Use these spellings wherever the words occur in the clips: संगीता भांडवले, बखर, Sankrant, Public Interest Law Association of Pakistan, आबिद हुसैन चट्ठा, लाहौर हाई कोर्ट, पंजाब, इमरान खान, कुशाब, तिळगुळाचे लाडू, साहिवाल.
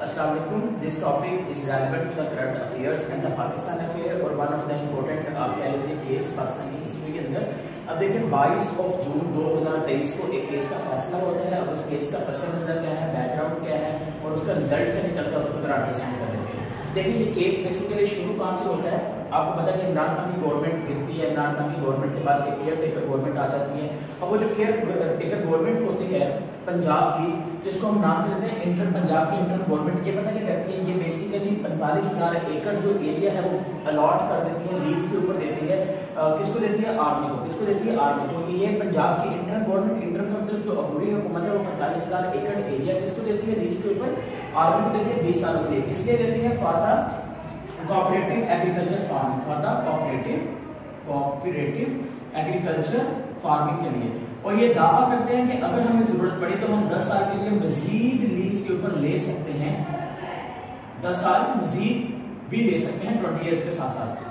Assalamualaikum. This topic is relevant to the current affairs and the Pakistan affair और one of the important case Pakistani history के अंदर। अब देखिए 22 जून 2023 को एक केस का फैसला होता है। अब उस केस का पस मंजर क्या है, बैकग्राउंड क्या है और उसका रिजल्ट क्या निकलता है, उसको जरा अंडरस्टैंड कर लेते हैं। देखिए ये केस बेसिकली शुरू कहाँ से होता है। आपको पता है कि इमरान खान की गवर्नमेंट गिरती है, इमरान खान की गवर्नमेंट के बाद एक केयर टेकर गवर्नमेंट आ जाती है और वो जो केयर टेकर गवर्नमेंट होती है पंजाब की, जिसको हम नाम देते हैं इंटर पंजाब की इंटर गवर्नमेंट, ये पता क्या करती है, ये बेसिकली 45,000 एकड़ जो एरिया है वो अलॉट कर देती है, लीज के ऊपर देती है। किसको देती है? आर्मी को। किसको देती है? आर्मी को। ये पंजाब की इंटर गवर्नमेंट, इंटर का मतलब जो अबूरी हुकूमत है, वो 45,000 एकड़ एरिया किसको देती है? लीज के ऊपर आर्मी को देती है 20 सालों के लिए। इसलिए देती है for the cooperative agriculture farming, for the cooperative agriculture farming के लिए। और ये दावा करते हैं कि अगर हमें जरूरत पड़ी तो हम 10 साल के लिए मजीद लीज के ऊपर ले सकते हैं, 10 साल मजीद भी ले सकते हैं 20 इयर्स के साथ साथ।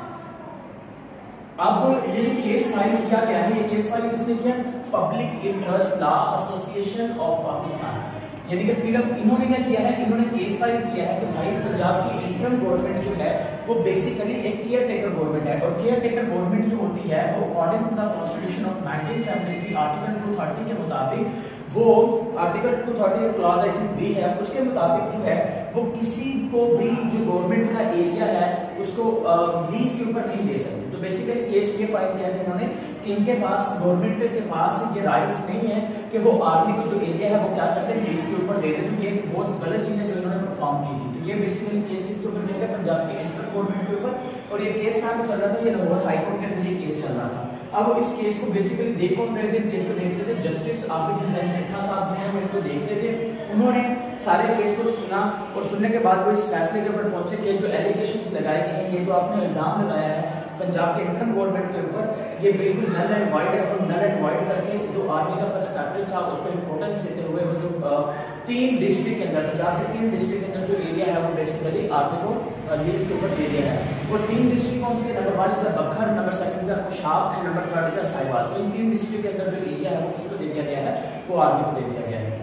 अब ये केस फाइल किया गया है, ये केस फाइल किसने किया? Public interest law association of Pakistan. यानी कि इन्होंने क्या किया है, इन्होंने केस फाइल किया है कि भाई पंजाब की इंटरम गवर्नमेंट जो है वो बेसिकली एक केयर टेकर गवर्नमेंट है और केयर टेकर गवर्नमेंट जो होती है वो according to the constitution of 1973 article 230 के मुताबिक, वो article 230 clause I think B है, उसके मुताबिक जो है वो किसी को भी जो गवर्नमेंट का एरिया है उसको लीज के ऊपर नहीं दे सकते। तो बेसिकली केस ये फाइल किया है इन्होंने कि इनके पास गवर्नमेंट के पास ये राइट्स नहीं है कि वो आर्मी को जो एरिया है वो क्या करते हैं, लीज के ऊपर दे रहे हैं। तो ये बहुत गलत चीज है जो इन्होंने परफॉर्म की थी। तो ये बेसिकली केस इसके ऊपर किया गया पंजाब के इंटर गवर्नमेंट के ऊपर और ये केस था चल रहा था, ये लाहौर हाई कोर्ट के अंदर ये केस चल रहा था। अब इस केस को बेसिकली देख कौन रहे थे, केस को देख रहे थे जस्टिस आबिद हुसैन चट्ठा साहब जो है वो इनको देख रहे थे। उन्होंने सारे केस को सुना और सुनने के बाद वो इस फैसले के ऊपर पहुंचे कि जो एलिगेशन लगाए गए हैं, ये जो आपने इल्ज़ाम लगाया है पंजाब के इंटरन गवर्नमेंट के ऊपर, ये बिल्कुल नल एंड वाइड है। और नल एंड वाइड करके जो आर्मी का पर्सपेक्टिव था उसको इम्पोर्टेंस देते हुए वो जो 3 डिस्ट्रिक्ट के अंदर, पंजाब के 3 डिस्ट्रिक्ट के अंदर जो एरिया है वो बेसिकली आर्मी को लीज के ऊपर दे दिया है। वो 3 डिस्ट्रिक्ट कौन से? Number 1 is बखर, number 2 is कुशाब and number 3 is साहिवाल। इन 3 डिस्ट्रिक्ट के अंदर जो एरिया है वो किसको दे दिया गया है, वो आर्मी को दे दिया गया है।